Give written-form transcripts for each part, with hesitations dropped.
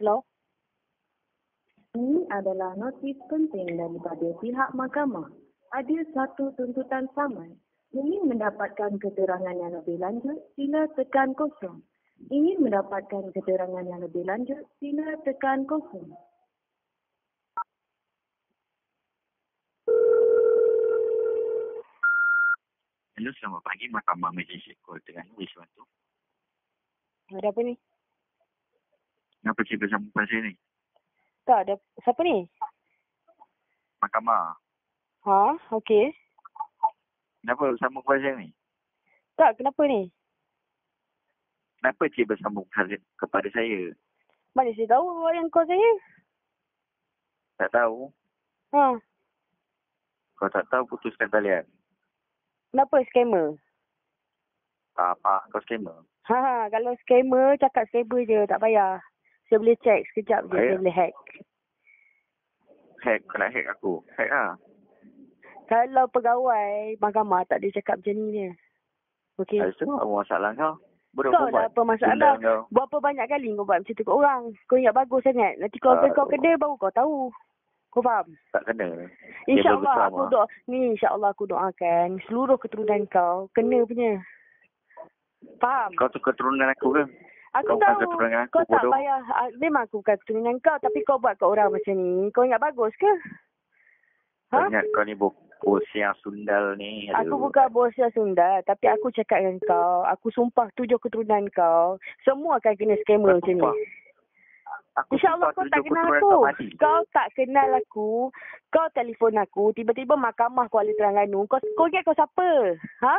Hello? Ini adalah notis penting daripada pihak mahkamah. Ada satu tuntutan saman. Ingin mendapatkan keterangan yang lebih lanjut, sila tekan 0. Ingin mendapatkan keterangan yang lebih lanjut, sila tekan 0. Halo, selamat pagi. Mahkamah Malaysia Kuala Terengganu, boleh bantu? Ada apa ni? Kenapa cik bersama saya ni? Tak, ada. Siapa ni? Mahkamah. Ha, okey. Kenapa bersambung kepada saya ni? Tak, kenapa ni? Kenapa cik bersambung kepada saya? Mana saya tahu yang kau saya? Tak tahu. Ha. Kau tak tahu, putuskan talian. Kenapa scammer? Tak apa, kau scammer. Ha, kalau scammer, cakap scammer je, tak payah. Saya boleh check sekejap je, saya boleh hack. Hack, kau nak hack aku? Hack lah. Kalau pegawai mahkamah tak dia cakap macam ni dia. Okey. Apa masalah kau? Kau dah apa masalah? Berapa banyak kali kau buat macam tu kat orang? Kau ingat bagus sangat. Nanti kalau kau kena baru kau tahu. Kau faham? Tak kena. InsyaAllah aku doa. Ni insyaAllah aku doakan seluruh keturunan kau kena punya. Faham? Kau tu keturunan aku ke? Aku tahu. Keturunan aku, kau tak payah. Memang aku bukan keturunan kau. Tapi kau buat kat orang macam ni. Kau ingat bagus ke? Ha? Ingat kau ni bos yang sundal ni. Aduh. Aku bukan bos yang sundal. Tapi aku cakap dengan kau. Aku sumpah 7 keturunan kau. Semua akan kena scammer macam ni. InsyaAllah kau tak kenal aku. Kau tak kenal aku. Kau telefon aku. Tiba-tiba mahkamah Kuala Terengganu. Kau ingat kau siapa? Ha?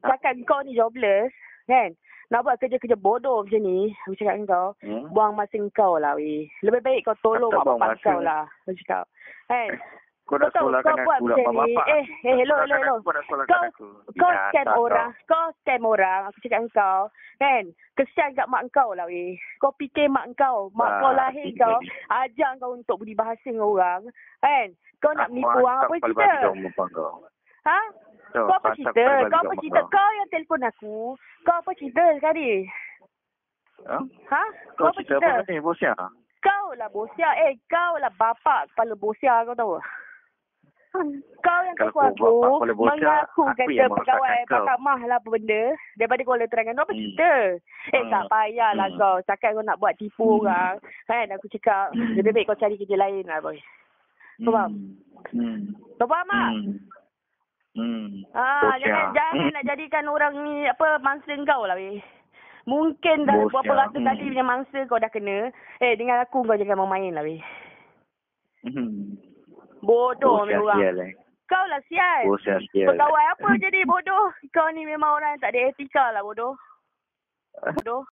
Cakap kau ni jobless. Kan? Nak buat kerja-kerja bodoh macam ni. Aku cakap dengan kau. Buang masa kau lah weh. Lebih baik kau tolong mak bapak kau lah. Aku cakap. Kan? Kau dah sekolahkan aku lah bapak-bapak. Hello. Kau scam orang. Kau scam orang. Aku cakap kau. Kan? Kesian kat mak kau lah weh. Kau fikir mak kau. Mak kau lahir kau. Ajar kau untuk budi bahasa dengan orang. Kan? Kau nak menipu orang apa cerita? Ha? Kau apa cerita? Kau yang telefon aku. Kau apa cerita sekali? Ha? Kau apa cerita? Kau lah bosia. Kau lah bapak kepala bosia kau tahu. Kau yang kekuat aku, mengaku kata pegawai mahkamah lah apa benda. Daripada Kuala Terengganu apa cerita? Tak payahlah kau. Cakap kau nak buat tipu orang. Kan aku cakap, lebih baik kau cari kerja lain lah boy. Kau faham? Kau faham tak? Jangan nak jadikan orang ni apa mangsa kau lah weh. Mungkin dah berapa ratus kali punya mangsa kau dah kena. Dengan aku kau jangan main lah weh. Bodoh ni orang. Sial, Kau lah sial. Pegawai apa jadi bodoh? Kau ni memang orang yang tak ada etika lah bodoh.